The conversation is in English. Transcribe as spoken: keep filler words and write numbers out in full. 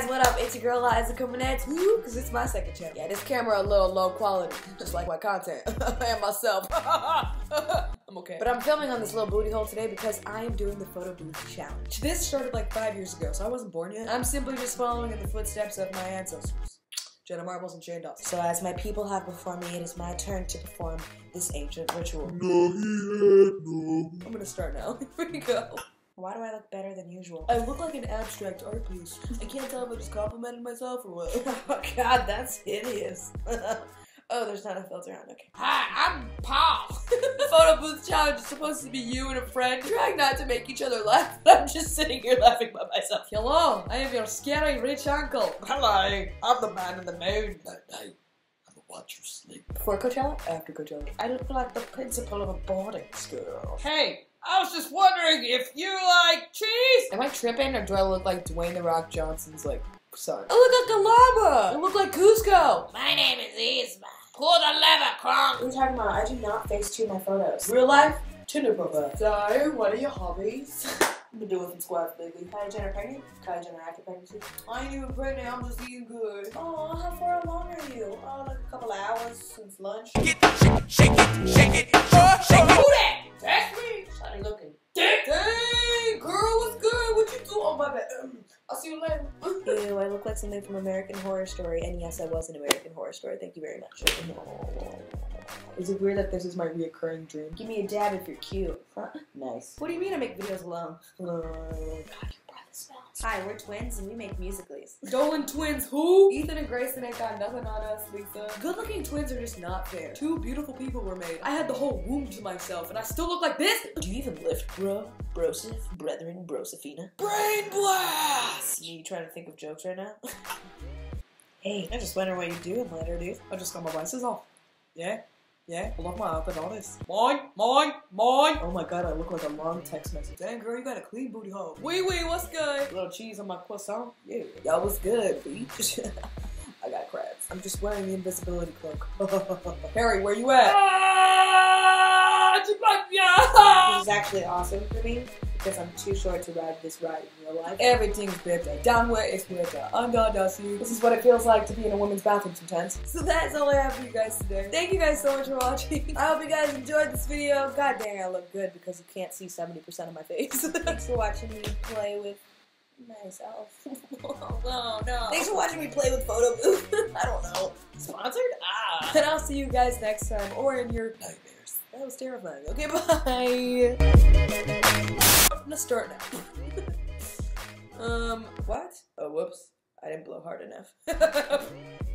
guys, what up? It's your girl Liza coming at you, because it's my second channel. Yeah, this camera a little low quality, just like my content and myself. I'm okay. But I'm filming on this little booty hole today because I am doing the photo booth challenge. This started like five years ago, so I wasn't born yet. I'm simply just following in the footsteps of my ancestors, Jenna Marbles and Jane Dawson. So as my people have before me, it is my turn to perform this ancient ritual. No, yeah, no. I'm gonna start now. Here we go. Why do I look better than usual? I look like an abstract art piece. I can't tell if I just complimented myself or what. Oh god, that's hideous. Oh, there's not a filter on, okay. Hi, I'm Paul. The photo booth challenge is supposed to be you and a friend trying not to make each other laugh, but I'm just sitting here laughing by myself. Hello, I am your scary rich uncle. Hello, I'm the man in the moon. No, no. Watch your sleep. Before Coachella? After Coachella. I look like the principal of a boarding school. Hey, I was just wondering if you like cheese? Am I tripping or do I look like Dwayne The Rock Johnson's like son? I look like a llama! I look like Cusco! My name is Isma. Pull the lever, Kronk! What are you talking about? I do not face tune my photos. Real life? Tinder profile. So, what are your hobbies? I've been doing some squats, baby. Kylie Jenner pregnant? Kylie Jenner active pregnancy? I ain't even pregnant, I'm just eating good. Aw, how far along are you? Oh, like a couple of hours since lunch. Shake it, shake it, shake it, oh, shake it. Who that? That's me! Shiny looking. Dick. Dang, girl, what's good? What you do? Oh, my bad. Um, I'll see you later. Ew, I look like something from American Horror Story. And yes, I was an American Horror Story. Thank you very much. Is it weird that this is my reoccurring dream? Give me a dab if you're cute. Huh? Nice. What do you mean I make videos alone? God, your breath smells. Hi, we're twins and we make musicals. Dolan twins who? Ethan and Grayson ain't got nothing on us, Lisa. Good looking twins are just not fair. Two beautiful people were made. I had the whole womb to myself and I still look like this? Do you even lift, bro? Brosif? Brethren? Brosifina? Brain blast! Are you trying to think of jokes right now? Hey, I just wonder what you do later, dude. I just got my glasses off. Yeah? Yeah, I love my outfit and all this. Mine, mine, mine! Oh my god, I look like a long text message. Dang girl, you got a clean booty hole. Wee wee, what's good? A little cheese on my croissant. Yeah, y'all was good, bitch. I got crabs. I'm just wearing the invisibility cloak. Harry, where you at? Ah, this is actually awesome for me, because I'm too short to ride this ride in real life. Everything's better. Downward is better. Under does you. This is what it feels like to be in a woman's bathroom sometimes. So that's all I have for you guys today. Thank you guys so much for watching. I hope you guys enjoyed this video. God dang, I look good because you can't see seventy percent of my face. Thanks for watching me play with myself. Oh, no, no. Thanks for watching me play with photo booth. I don't know. Sponsored? Ah. And I'll see you guys next time or in your nightmares. That was terrifying. Okay, bye. I'm gonna start now. um, what? Oh, whoops. I didn't blow hard enough.